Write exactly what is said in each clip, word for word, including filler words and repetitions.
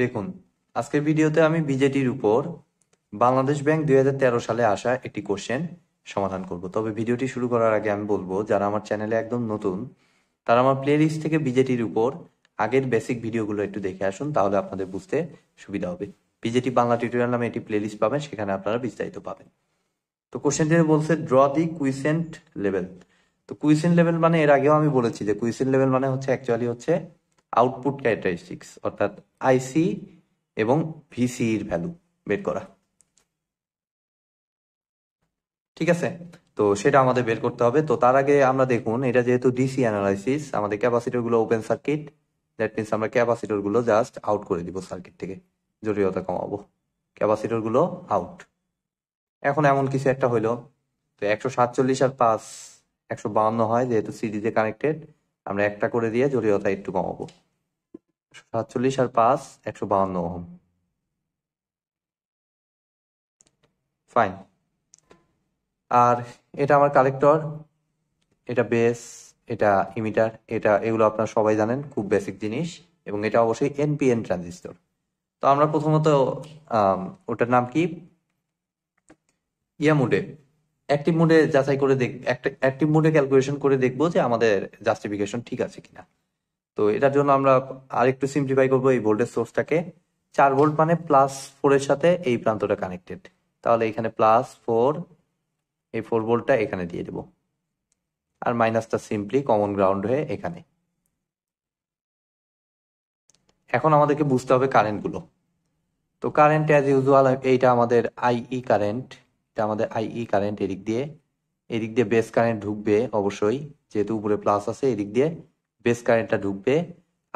দেখুন আজকের ভিডিওতে আমি বিজেটির উপর বাংলাদেশ ব্যাংক দুই হাজার তেরো সালে আসা একটি কোশ্চেন সমাধান করব। তবে ভিডিওটি শুরু করার আগে আমি বলবো যারা আমার চ্যানেলে একদম নতুন তারা আমার প্লেলিস্ট থেকে বিজেটির উপর আগের বেসিক ভিডিওগুলো একটু দেখে আসুন, তাহলে আপনাদের বুঝতে সুবিধা হবে। বিজেটি বাংলা টিউটোরিয়াল নামে একটি প্লেলিস্ট পাবেন, সেখানে আপনারা বিস্তারিত পাবেন। তো কোশ্চেনটি বলছে ড্র দি কুইসেন্ট লেভেল। তো কুইসেন্ট লেভেল মানে এর আগেও আমি বলেছি যে কুইসেন্ট লেভেল মানে হচ্ছে অ্যাকচুয়ালি হচ্ছে আউটপুট ক্যারেক্টারিস্টিক্স, অর্থাৎ আইসি এবং ভিসি এর ভ্যালু বের করা। ঠিক আছে, তো সেটা আমাদের বের করতে হবে। তো তার আগে আমরা দেখুন এটা যেহেতু ডিসি অ্যানালাইসিস, আমাদের ক্যাপাসিটর গুলো ওপেন সার্কিট, দ্যাট মিনস আমরা ক্যাপাসিটর গুলো জাস্ট আউট করে দিব সার্কিট থেকে, জটিলতা কমাবো, ক্যাপাসিটর গুলো আউট। এখন এমন কিছু একটা হইলো, তো একশো সাতচল্লিশ আর পাঁচ একশো বাউন্ন হয়, যেহেতু সিরিজে কানেক্টেড আমরা একটা করে দিয়ে জটিলতা একটু কমাবো। একশো সাতচল্লিশ আর পাঁচ একশো বাউন্ন ওহম, ফাইন। আর এটা আমার কালেক্টর, এটা বেস, এটা ইমিটার, এটা এগুলো আপনারা সবাই জানেন, খুব বেসিক জিনিস, এবং এটা অবশ্যই এনপিএন ট্রানজিস্টর। তো আমরা প্রথমত ওটার নাম কি, ইয়া মুডে, অ্যাক্টিভ মুডে যাচাই করে দেখ, অ্যাক্টিভ মুডে ক্যালকুলেশন করে দেখবো যে আমাদের জাস্টিফিকেশন ঠিক আছে কিনা। তো এটার জন্য আমরা আরেকটু সিম্পলিফাই করবো এই ভোল্টেজ সোর্সটাকে। চার ভোল্ট মানে প্লাস ফোরের সাথে এই প্রান্তটা কানেক্টেড, তাহলে এখানে প্লাস ফোর, এই ফোর ভোল্টটা এখানে দিয়ে দেবো, আর মাইনাসটা সিম্পলি কমন গ্রাউন্ড হয়ে এখানে। এখন আমাদেরকে বুঝতে হবে কারেন্টগুলো। তো কারেন্ট অ্যাজ ইউজুয়াল, এইটা আমাদের আইই কারেন্ট, এটা আমাদের আইই কারেন্ট, এদিক দিয়ে এদিক দিয়ে বেস কারেন্ট ঢুকবে অবশ্যই, যেহেতু উপরে প্লাস আছে এদিক দিয়ে বেস কারেন্টটা ঢুকবে।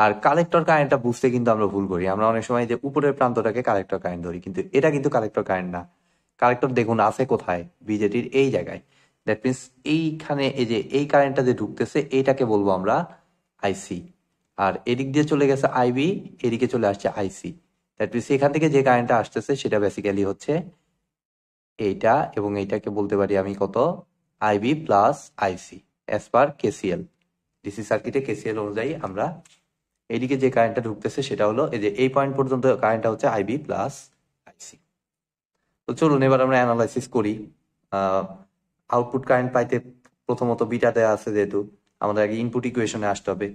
আর কালেক্টর কারেন্টটা বুঝতে কিন্তু আমরা ভুল করি, আমরা অনেক সময় যে উপরের প্রান্তটাকে কালেক্টর কারেন্ট ধরি, কিন্তু এটা কিন্তু কালেক্টর কারেন্ট না। কালেক্টর দেখুন আছে কোথায়, বিজেটির এই জায়গায়, দ্যাট মিনস এইখানে, এই যে এই কারেন্টটা যে ঢুকতেছে এইটাকে বলবো আমরা আইসি, আর এদিক দিয়ে চলে গেছে আইবি, এদিকে চলে আসছে আইসি, দ্যাট মিনস এখান থেকে যে কারেন্টটা আসতেছে সেটা বেসিক্যালি হচ্ছে এইটা, এবং এইটাকে বলতে পারি আমি কত, IB plus IC as per KCL. DC সার্কিটে কেসিএল অনুযায়ী আমরা এদিকে যে কারেন্টটা ঢুকতেছে সেটা হলো এই যে এই পয়েন্ট পর্যন্ত কারেন্টটা হচ্ছে আইবি প্লাস আইসি। তো চলুন এবার আমরা অ্যানালাইসিস করি। আউটপুট কারেন্ট পাইতে প্রথমত বিটা দেওয়া আছে, যেহেতু আমাদের আগে ইনপুট ইকুয়েশনে আসতে হবে।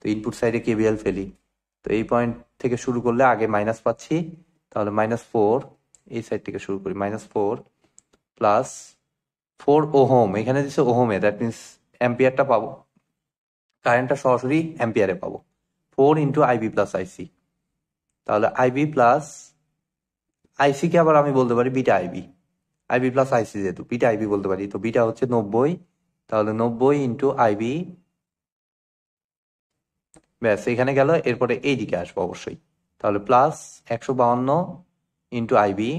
তো ইনপুট সাইডে কেভিএল ফেলি, তো এই পয়েন্ট থেকে শুরু করলে আগে মাইনাস পাচ্ছি, তাহলে মাইনাস ফোর, এই সাইড থেকে শুরু করি, minus four plus four ohm, এখানে দিচ্ছে ওহমে, দ্যাট মিনস অ্যাম্পিয়ারটা পাবো, কারেন্টটা সরাসরি অ্যাম্পিয়ারে পাবো, four into IB plus IC, তাহলে আইবি প্লাস আইসিকে আবার আমি বলতে পারি beta IB, IB plus IC, যেহেতু বিটা আইবি বলতে পারি। তো বিটা হচ্ছে নব্বই, তাহলে নব্বই ইন্টু আইবি, ব্যাস এখানে গেল, এরপরে এই দিকে আসবো অবশ্যই, তাহলে প্লাস একশো বাউন্ন into IB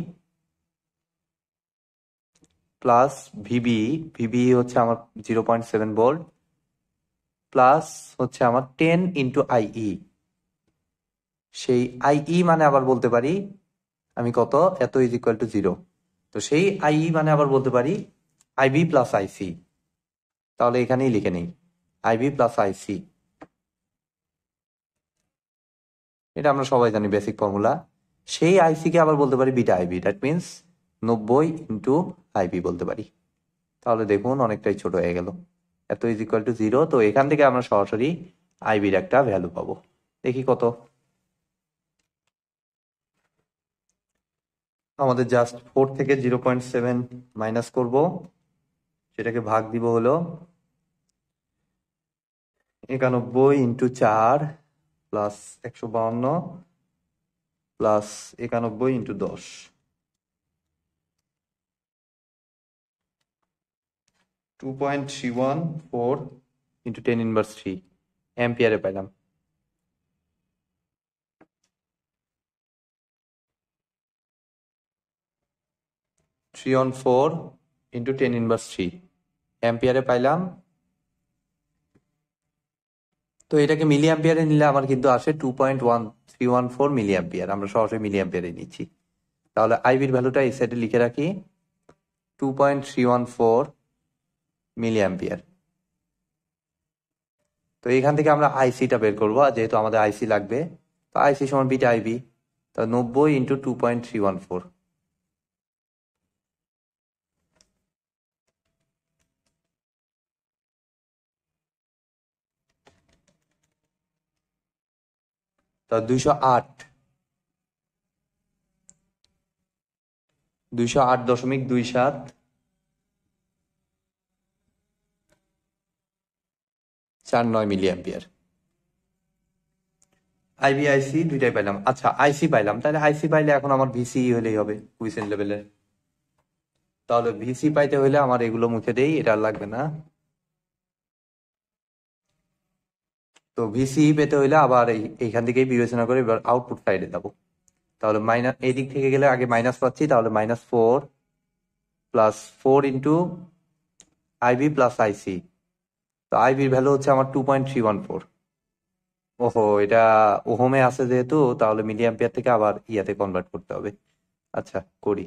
plus VB, VB হচ্ছে আমার zero point seven volt, plus হচ্ছে আমার টেন ইন্টু আইই, সেই আইই মানে আবার বলতে পারি আমি কত, এত ইজ ইকুয়াল টু জিরো, তো সেই আইই মানে আবার বলতে পারি আইবি প্লাস আইসি, তাহলে এখানেই লিখে নেই আইবি প্লাস আইসি, এটা আমরা সবাই জানি বেসিক ফর্মুলা। সেই আইসিকে আবার বলতে পারি বিটা আইবি, দ্যাট মিনস নব্বই ইন্টু আইবি বলতে পারি, তাহলে দেখুন অনেকটাই ছোট হয়ে গেল, এত ইজ ইকুয়াল টু জিরো। তো এখান থেকে আমরা সরাসরি আইবির একটা ভ্যালু পাবো, দেখি কত, আমাদের জাস্ট ফোর থেকে জিরো পয়েন্ট সেভেন মাইনাস করবো, সেটাকে ভাগ দিব হলো একানব্বই ইন্টু চার প্লাস একশো বাউন্ন প্লাস একানব্বই ইন্টু দশ, two point three one four into ten inverse three অ্যাম্পিয়ারে পাইলাম। Three on four into ten inverse three অ্যাম্পিয়ারে পাইলাম। তো এটাকে মিলি অ্যাম্পিয়ারে নিলে আমার কিন্তু আসে two point one three one four milli ampere, আমরা সরাসরি মিলি অ্যাম্পিয়ারে নিচ্ছি, তাহলে আইবির ভ্যালুটা এই সাইডে লিখে রাখি, two point three one four milliampere. তো এইখান থেকে আমরা আইসিটা বের করব, যেহেতু আমাদের আইসি লাগবে, তো আইসি সমান বিটা আইবি, তো নব্বই into two point three one four, তো দুইশো আট, দুইশো আট দশমিক দুই সাত চার নয় মিলি অ্যাম্পিয়ার আইবি আইসি দুইটাই পাইলাম। আচ্ছা আইসি পাইলাম, তাহলে আইসি পাইলে এখন আমার ভিসি হলেই হবে কুইসেন্ট লেভেলের, তাহলে ভিসি পাইতে হলে আমার এগুলো মুছে দেই, এটা আর লাগবে না। তো ভিসি পেতে হইলে আবার এইখান থেকেই বিবেচনা করে এবার আউটপুট সাইডে যাবো, তাহলে মাইনাস এই দিক থেকে গেলে আগে মাইনাস পাচ্ছি, তাহলে minus four plus four into IB plus IC, তো আইবির ভ্যালু হচ্ছে আমার two point three one four. ওহো এটা ওহমে আছে যেহেতু, তাহলে মিলি অ্যাম্পিয়ার থেকে আবার ইয়াতে কনভার্ট করতে হবে, আচ্ছা করি।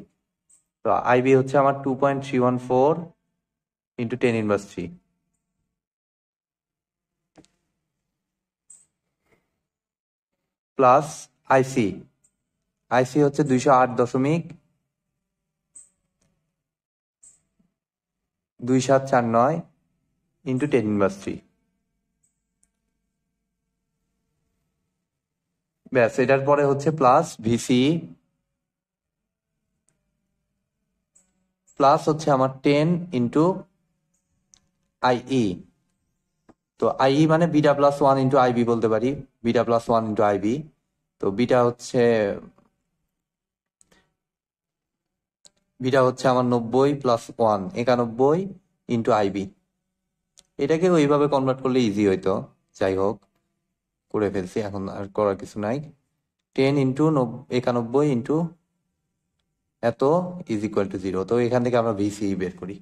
তো আইবি হচ্ছে আমার two point three one four into ten inverse three, plus IC IC হচ্ছে দুইশো আট দশমিক দুই সাত চার নয় ইন্টু টেন ইনভার্স থ্রি, ব্যাস। এটার পরে হচ্ছে প্লাস ভিসি প্লাস হচ্ছে আমার টেন ইন্টু আইই, তো আইই মানে beta plus one into IB বলতে পারি, beta plus one into IB, তো বিটা হচ্ছে বিটা হচ্ছে আমার নব্বই প্লাস ওয়ান একানব্বই ইন্টু আইবি, এটাকে ওইভাবে কনভার্ট করলে ইজি হইতো, যাই হোক করে ফেলছি, এখন আর করার কিছু নাই। টেন ইন্টু একানব্বই ইন্টু এত ইজ ইকুয়াল টু জিরো, তো এখান থেকে আমরা ভিসি বের করি,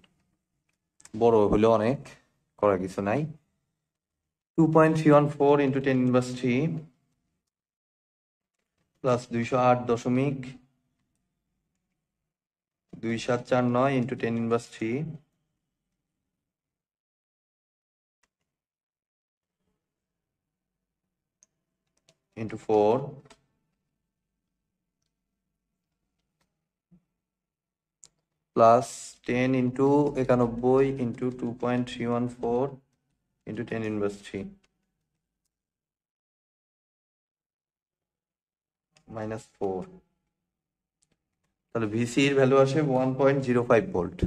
বড় হলো অনেক, করার কিছু নাই। Two point three one four into ten inverse three plus দুইশো আট দশমিক দুই সাত চার নয় into ten inverse three into four plus ten into econoboy into two point three one four into ten inverse three minus four. So V C value is one point zero five volt.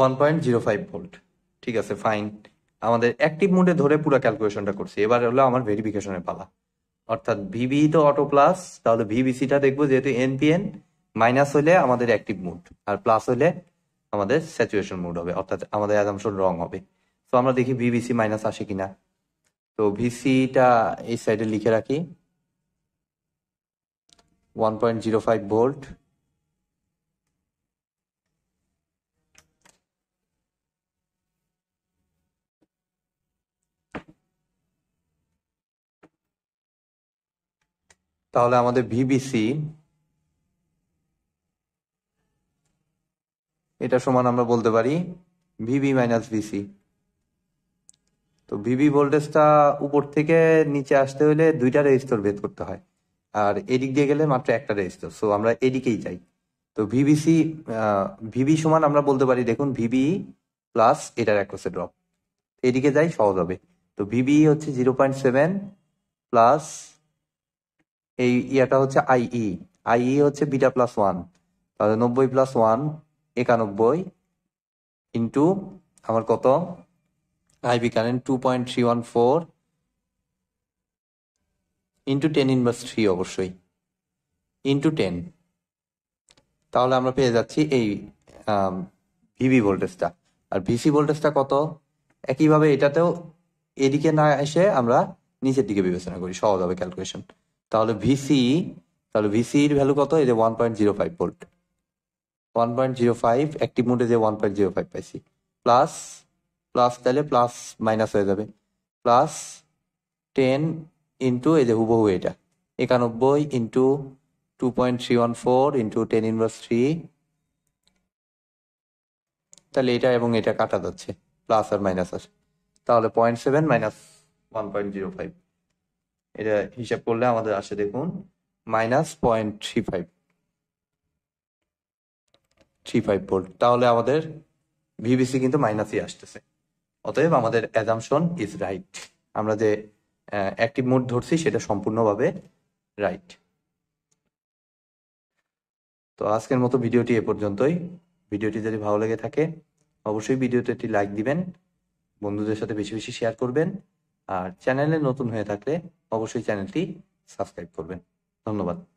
One point zero five volt, ঠিক আছে fine. আমাদের active মোডে ধরে পুরো ক্যালকুলেশনটা করছি, এবার হলো আমার ভেরিফিকেশনের পালা, অর্থাৎ ভিবি তো অটো প্লাস, তাহলে ভিবিসিটা দেখবো, যেহেতু এনপিএন মাইনাস হলে আমাদের অ্যাক্টিভ মোড আর প্লাস হলে আমাদের স্যাচুরেশন মোড হবে, অর্থাৎ আমাদের অ্যাজাম্পশন রং হবে। তো আমরা দেখি ভিবিসি মাইনাস আসে কিনা, তো ভিসিটা এই সাইডে লিখে রাখি one point zero five volt তাহলে আমাদের ভিবিসি এটা সমান আমরা বলতে পারি ভিবি মাইনাস ভিসি। তো ভিবি ভোল্টেজটা উপর থেকে নিচে আসতে হলে দুইটা রেজিস্টর ভেদ করতে হয়, আর এদিক দিয়ে গেলে মাত্র একটা রেজিস্টর, সো আমরা এদিকেই যাই। তো ভিবিসি ভিবি সমান আমরা বলতে পারি, দেখুন ভিবি প্লাস এটার অ্যাক্রসে ড্রপ, এদিকে যাই সহজ হবে। তো ভিবি হচ্ছে জিরো পয়েন্ট সেভেন প্লাস এই ইয়াটা হচ্ছে আইই, আইই হচ্ছে বিটা প্লাস ওয়ান, তাহলে নব্বই প্লাস ওয়ান একানব্বই ইন্টু আমার কত IB current two point three one four into ten inverse three অবশ্যই ইন্টু টেন, তাহলে আমরা পেয়ে যাচ্ছি এই ভিবি ভোল্টেজটা। আর ভিসি ভোল্টেজটা কত, একইভাবে এটাতেও এদিকে না এসে আমরা নিচের দিকে বিবেচনা করি, সহজ হবে ক্যালকুলেশন। তাহলে ভিসি তাহলে ভিসির ভ্যালু কত, এই যে one point zero five volt one point zero five active মোডে যে ওয়ান পয়েন্ট জিরো ফাইভ পাইছি, প্লাস प्लस तले प्लस माइनस हो जाए प्लस टेन इनटू ये हुबो हुए था इक्यानवे into two point three one four into ten inverse three तले ये एवं ये काटा जाता है प्लस और माइनस आस ताले point seven minus one point zero five ये हिसाब कर ले हमारे आशे देखूँ minus point three five three five volt ताले हमारे ভিবিসি কিন্তু মাইনাসই আসছে অতএব আমাদের অ্যাজাম্পশন ইজ রাইট আমরা যে অ্যাক্টিভ মোড ধরছি সেটা সম্পূর্ণভাবে রাইট তো আজকের মতো ভিডিওটি এ পর্যন্তই ভিডিওটি যদি ভালো লেগে থাকে অবশ্যই ভিডিওতে একটি লাইক দিবেন বন্ধুদের সাথে বেশি বেশি শেয়ার করবেন আর চ্যানেলে নতুন হয়ে থাকলে অবশ্যই চ্যানেলটি সাবস্ক্রাইব করবেন ধন্যবাদ।